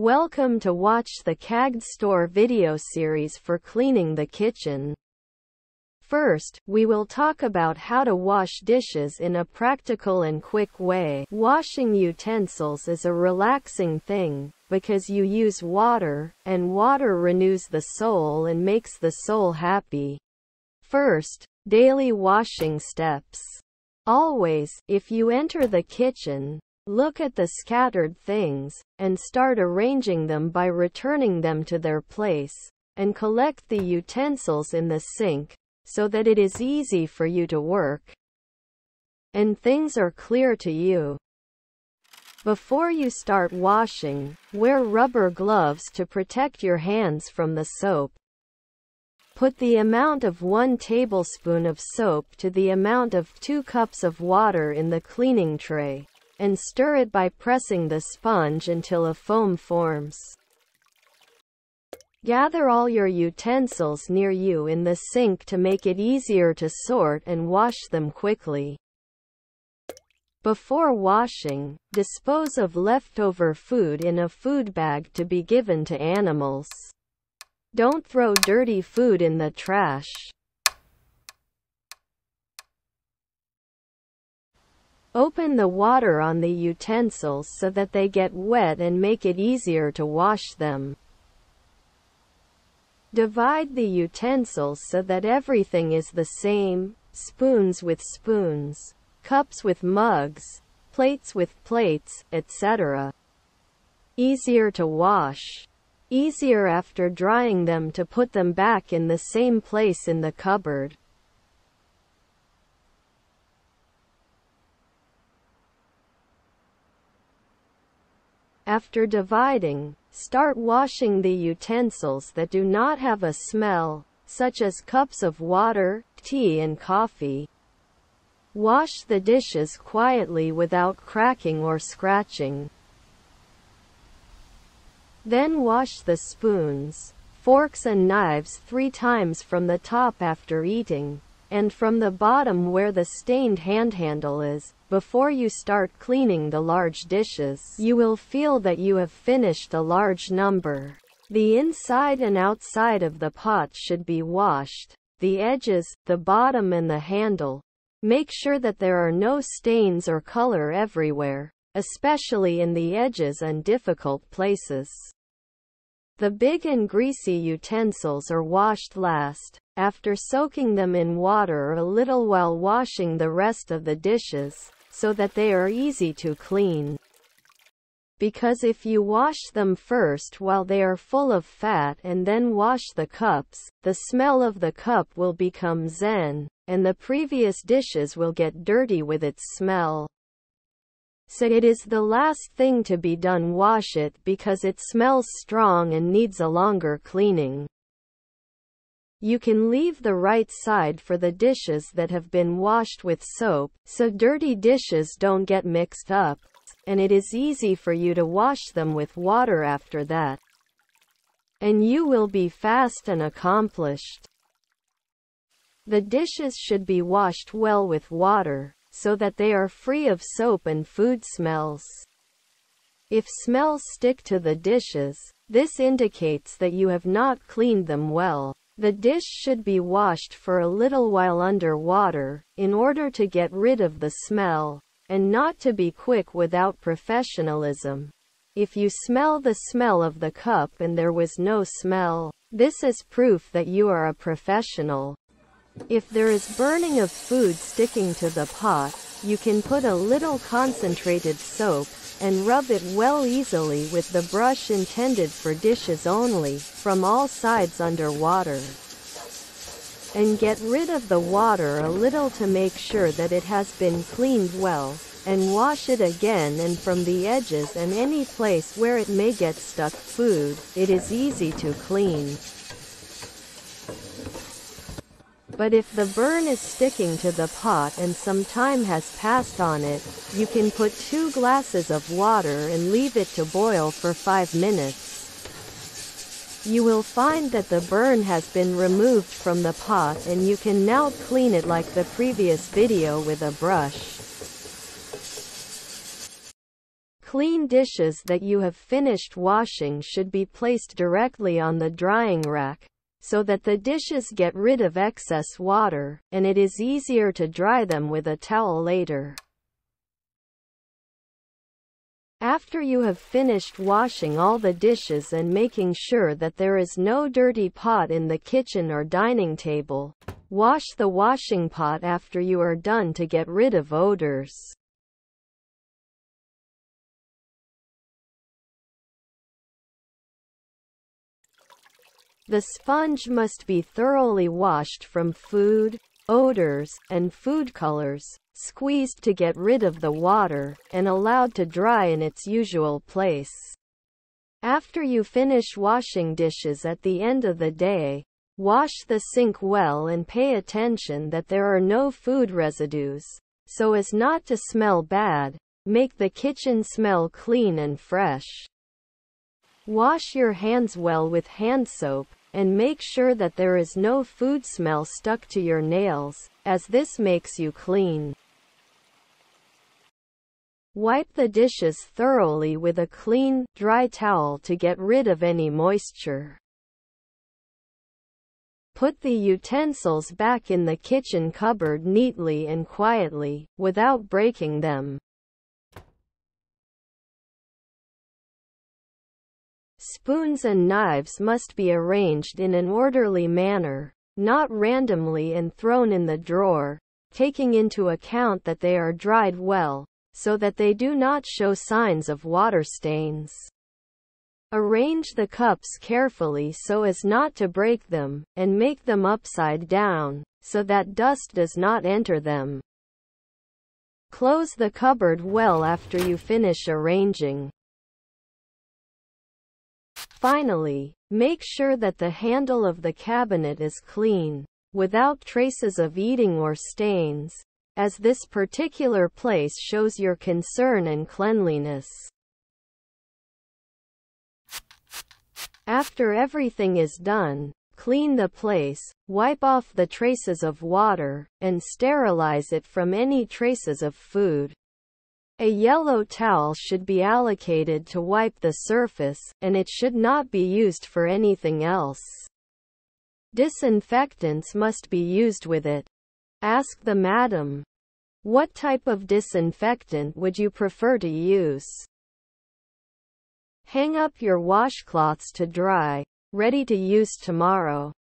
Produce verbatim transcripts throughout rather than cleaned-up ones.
Welcome to watch the Kaghid Store video series for cleaning the kitchen. First, we will talk about how to wash dishes in a practical and quick way. Washing utensils is a relaxing thing, because you use water, and water renews the soul and makes the soul happy. First, daily washing steps. Always, if you enter the kitchen, look at the scattered things, and start arranging them by returning them to their place, and collect the utensils in the sink, so that it is easy for you to work, and things are clear to you. Before you start washing, wear rubber gloves to protect your hands from the soap. Put the amount of one tablespoon of soap to the amount of two cups of water in the cleaning tray, and stir it by pressing the sponge until a foam forms. Gather all your utensils near you in the sink to make it easier to sort and wash them quickly. Before washing, dispose of leftover food in a food bag to be given to animals. Don't throw dirty food in the trash. Open the water on the utensils so that they get wet and make it easier to wash them. Divide the utensils so that everything is the same: spoons with spoons, cups with mugs, plates with plates, et cetera. Easier to wash. Easier after drying them to put them back in the same place in the cupboard. After dividing, start washing the utensils that do not have a smell, such as cups of water, tea and coffee. Wash the dishes quietly without cracking or scratching. Then wash the spoons, forks and knives three times from the top after eating, and from the bottom where the stained hand handle is. Before you start cleaning the large dishes, you will feel that you have finished a large number. The inside and outside of the pot should be washed, the edges, the bottom and the handle. Make sure that there are no stains or color everywhere, especially in the edges and difficult places. The big and greasy utensils are washed last, after soaking them in water a little while washing the rest of the dishes, so that they are easy to clean. Because if you wash them first while they are full of fat and then wash the cups, the smell of the cup will become zen, and the previous dishes will get dirty with its smell. So it is the last thing to be done. Wash it because it smells strong and needs a longer cleaning. You can leave the right side for the dishes that have been washed with soap, so dirty dishes don't get mixed up, and it is easy for you to wash them with water after that. And you will be fast and accomplished. The dishes should be washed well with water, so that they are free of soap and food smells. If smells stick to the dishes, this indicates that you have not cleaned them well. The dish should be washed for a little while under water, in order to get rid of the smell, and not to be quick without professionalism. If you smell the smell of the cup and there was no smell, this is proof that you are a professional. If there is burning of food sticking to the pot, you can put a little concentrated soap, and rub it well easily with the brush intended for dishes only, from all sides under water. And get rid of the water a little to make sure that it has been cleaned well, and wash it again and from the edges and any place where it may get stuck food, it is easy to clean. But if the burn is sticking to the pot and some time has passed on it, you can put two glasses of water and leave it to boil for five minutes. You will find that the burn has been removed from the pot and you can now clean it like the previous video with a brush. Clean dishes that you have finished washing should be placed directly on the drying rack, so that the dishes get rid of excess water, and it is easier to dry them with a towel later. After you have finished washing all the dishes and making sure that there is no dirty pot in the kitchen or dining table, wash the washing pot after you are done to get rid of odors. The sponge must be thoroughly washed from food, odors, and food colors, squeezed to get rid of the water, and allowed to dry in its usual place. After you finish washing dishes at the end of the day, wash the sink well and pay attention that there are no food residues, so as not to smell bad. Make the kitchen smell clean and fresh. Wash your hands well with hand soap, and make sure that there is no food smell stuck to your nails, as this makes you clean. Wipe the dishes thoroughly with a clean, dry towel to get rid of any moisture. Put the utensils back in the kitchen cupboard neatly and quietly, without breaking them. Spoons and knives must be arranged in an orderly manner, not randomly and thrown in the drawer, taking into account that they are dried well, so that they do not show signs of water stains. Arrange the cups carefully so as not to break them, and make them upside down, so that dust does not enter them. Close the cupboard well after you finish arranging. Finally, make sure that the handle of the cabinet is clean, without traces of eating or stains, as this particular place shows your concern and cleanliness. After everything is done, clean the place, wipe off the traces of water, and sterilize it from any traces of food. A yellow towel should be allocated to wipe the surface, and it should not be used for anything else. Disinfectants must be used with it. Ask the madam, what type of disinfectant would you prefer to use? Hang up your washcloths to dry, ready to use tomorrow.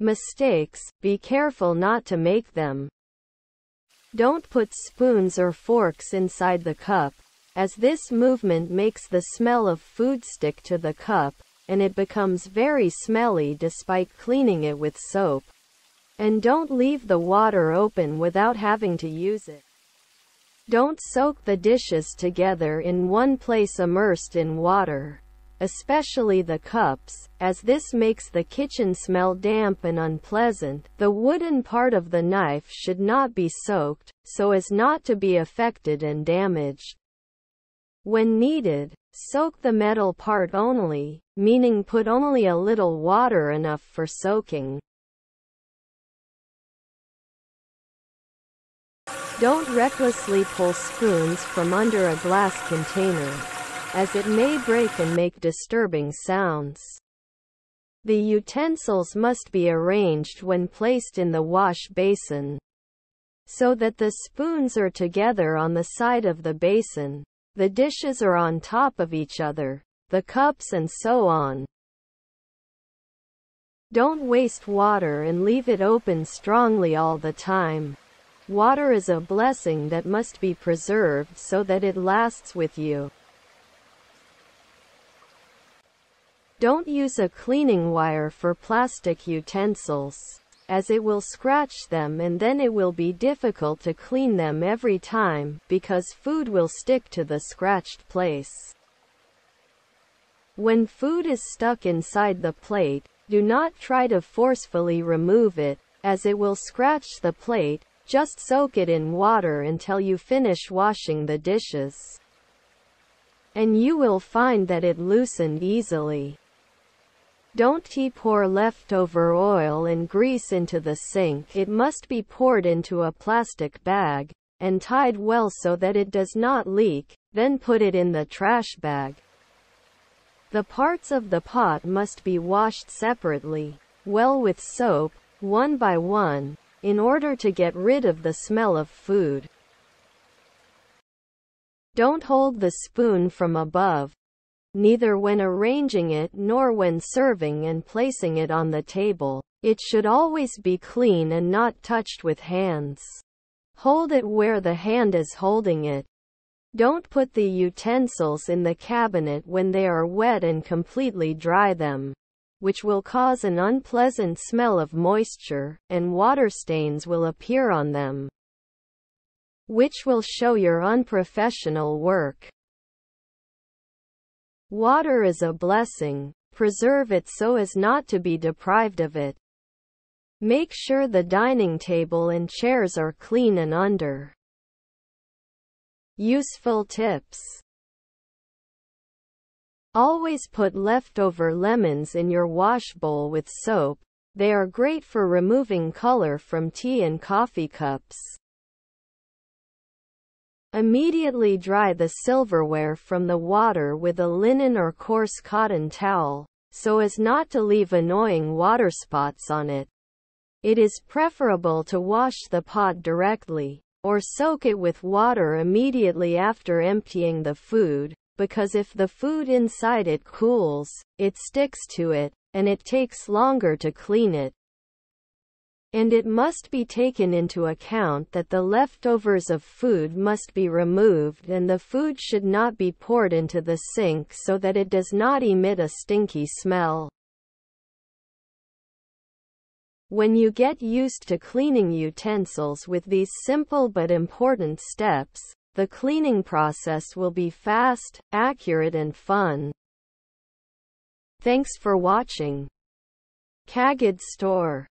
Mistakes, be careful not to make them. Don't put spoons or forks inside the cup, as this movement makes the smell of food stick to the cup, and it becomes very smelly despite cleaning it with soap. And don't leave the water open without having to use it. Don't soak the dishes together in one place immersed in water, especially the cups, as this makes the kitchen smell damp and unpleasant. The wooden part of the knife should not be soaked, so as not to be affected and damaged. When needed, soak the metal part only, meaning put only a little water enough for soaking. Don't recklessly pull spoons from under a glass container, as it may break and make disturbing sounds. The utensils must be arranged when placed in the wash basin, so that the spoons are together on the side of the basin, the dishes are on top of each other, the cups and so on. Don't waste water and leave it open strongly all the time. Water is a blessing that must be preserved so that it lasts with you. Don't use a cleaning wire for plastic utensils, as it will scratch them and then it will be difficult to clean them every time, because food will stick to the scratched place. When food is stuck inside the plate, do not try to forcefully remove it, as it will scratch the plate. Just soak it in water until you finish washing the dishes, and you will find that it loosened easily. Don't pour leftover oil and grease into the sink. It must be poured into a plastic bag, and tied well so that it does not leak, then put it in the trash bag. The parts of the pot must be washed separately, well with soap, one by one, in order to get rid of the smell of food. Don't hold the spoon from above, neither when arranging it nor when serving and placing it on the table. It should always be clean and not touched with hands. Hold it where the hand is holding it. Don't put the utensils in the cabinet when they are wet and completely dry them, which will cause an unpleasant smell of moisture, and water stains will appear on them, which will show your unprofessional work. Water is a blessing. Preserve it so as not to be deprived of it. Make sure the dining table and chairs are clean and under. Useful tips. Always put leftover lemons in your washbowl with soap. They are great for removing color from tea and coffee cups. Immediately dry the silverware from the water with a linen or coarse cotton towel, so as not to leave annoying water spots on it. It is preferable to wash the pot directly, or soak it with water immediately after emptying the food, because if the food inside it cools, it sticks to it, and it takes longer to clean it. And it must be taken into account that the leftovers of food must be removed and the food should not be poured into the sink so that it does not emit a stinky smell. When you get used to cleaning utensils with these simple but important steps, the cleaning process will be fast, accurate and fun. Thanks for watching. Kaghid Store.